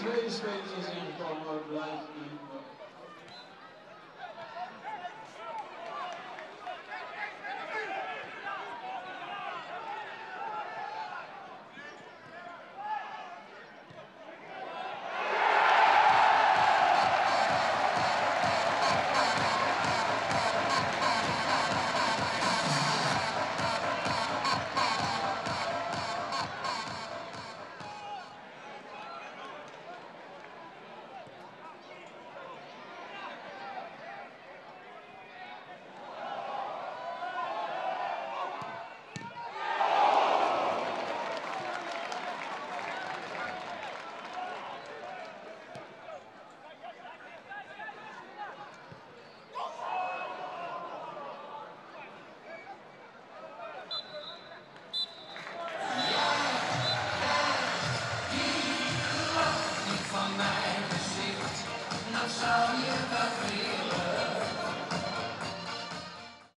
very strange and formal life in work. I'll show you the way.